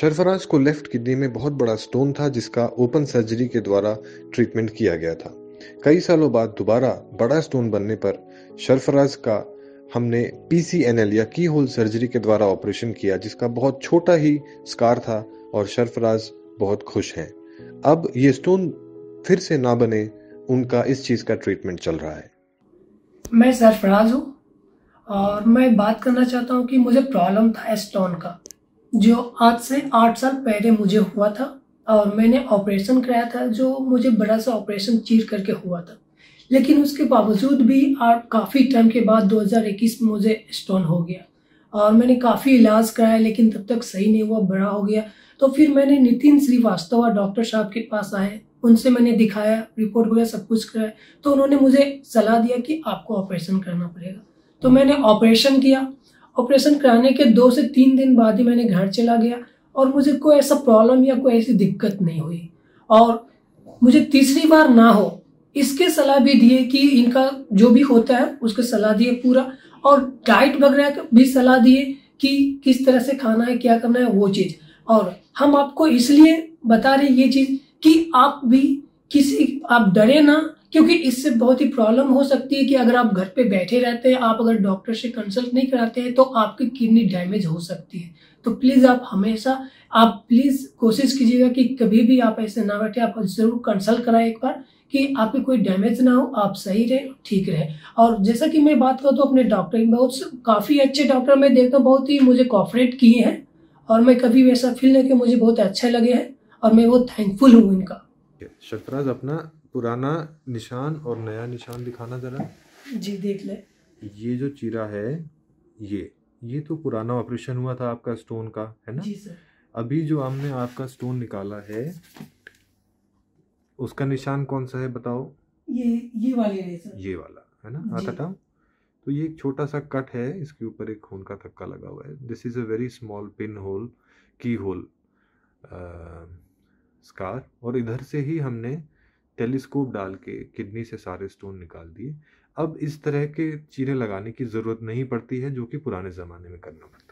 सरफराज को left kidney में बहुत बड़ा स्टोन था जिसका ओपन सर्जरी के द्वारा ट्रीटमेंट किया गया था। कई सालों बाद दोबारा बड़ा स्टोन बनने पर सरफराज का हमने PCNL या की होल सर्जरी के द्वारा ऑपरेशन किया जिसका बहुत छोटा ही स्कार था और सरफराज बहुत खुश हैं। अब ये स्टोन फिर से ना बने उनका इस चीज का ट्रीटमेंट चल रहा है। मैं सरफराज हूँ और मैं बात करना चाहता हूँ कि मुझे प्रॉब्लम था स्टोन का जो आज से 8 साल पहले मुझे हुआ था और मैंने ऑपरेशन कराया था जो मुझे बड़ा सा ऑपरेशन चीर करके हुआ था, लेकिन उसके बावजूद भी आप काफ़ी टाइम के बाद 2021 में मुझे स्टोन हो गया और मैंने काफ़ी इलाज कराया लेकिन तब तक सही नहीं हुआ, बड़ा हो गया। तो फिर मैंने नितिन श्रीवास्तव डॉक्टर साहब के पास आए, उनसे मैंने दिखाया, रिपोर्ट वगैरह सब कुछ कराया तो उन्होंने मुझे सलाह दिया कि आपको ऑपरेशन करना पड़ेगा। तो मैंने ऑपरेशन किया। ऑपरेशन कराने के 2 से 3 दिन बाद ही मैंने घर चला गया और मुझे कोई ऐसा प्रॉब्लम या कोई ऐसी दिक्कत नहीं हुई। और मुझे तीसरी बार ना हो इसके सलाह भी दिए कि इनका जो भी होता है उसके सलाह दिए पूरा, और डाइट वगैरह भी सलाह दिए कि किस तरह से खाना है, क्या करना है वो चीज़। और हम आपको इसलिए बता रहे ये चीज़ कि आप भी आप डरे ना, क्योंकि इससे बहुत ही प्रॉब्लम हो सकती है कि अगर आप घर पे बैठे रहते हैं, आप अगर डॉक्टर से कंसल्ट नहीं कराते हैं तो आपकी किडनी डैमेज हो सकती है। तो प्लीज़ आप हमेशा प्लीज़ कोशिश कीजिएगा कि कभी भी आप ऐसे ना बैठे, आप ज़रूर कंसल्ट कराएं एक बार कि आपकी कोई डैमेज ना हो, आप सही रहें, ठीक रहें। और जैसा कि मैं बात करूँ तो अपने डॉक्टर बहुत काफ़ी अच्छे डॉक्टर मैं देखता हूँ, बहुत ही मुझे कोऑपरेट किए हैं और मैं कभी वैसा फील नहीं किया, मुझे बहुत अच्छे लगे हैं और मैं बहुत थैंकफुल हूँ इनका। सरफराज अपना पुराना निशान और नया निशान दिखाना जरा। जी देख ले, ये जो चीरा है ये तो पुराना ऑपरेशन हुआ था आपका स्टोन का, है ना? जी सर। अभी जो हमने आपका स्टोन निकाला है उसका निशान कौन सा है बताओ? ये वाले है सर, ये वाला है ना, हाथ हटाओ तो ये एक छोटा सा कट है, इसके ऊपर एक खून का थक्का लगा हुआ है। This is a very small pin hole key hole scar, और इधर से ही हमने टेलीस्कोप डाल के किडनी से सारे स्टोन निकाल दिए। अब इस तरह के चीरे लगाने की ज़रूरत नहीं पड़ती है जो कि पुराने ज़माने में करना पड़ता है।